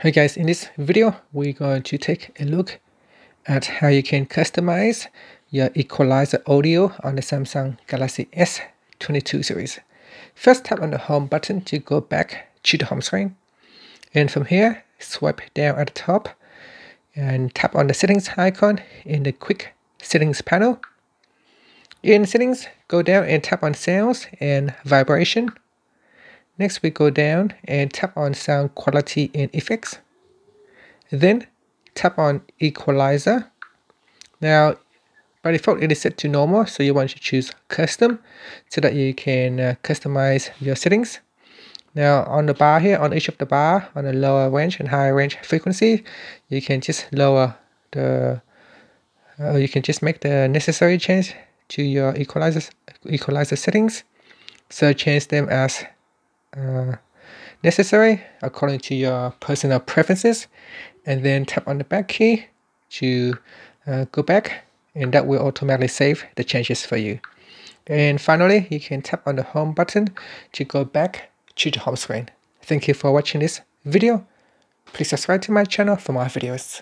Hi guys, in this video we're going to take a look at how you can customize your equalizer audio on the Samsung Galaxy S22 series. First, tap on the home button to go back to the home screen, and from here swipe down at the top and tap on the settings icon in the quick settings panel. In settings, go down and tap on sounds and vibration. Next, we go down and tap on sound quality and effects. Then tap on equalizer. Now, by default, it is set to normal, so you want to choose custom so that you can customize your settings. Now, on the bar here, on each of the bar, on the lower range and higher range frequency, you can just lower the. You can just make the necessary change to your equalizer settings. So change them as necessary according to your personal preferences, and then tap on the back key to go back, and that will automatically save the changes for you. And finally, you can tap on the home button to go back to the home screen. Thank you for watching this video. Please subscribe to my channel for more videos.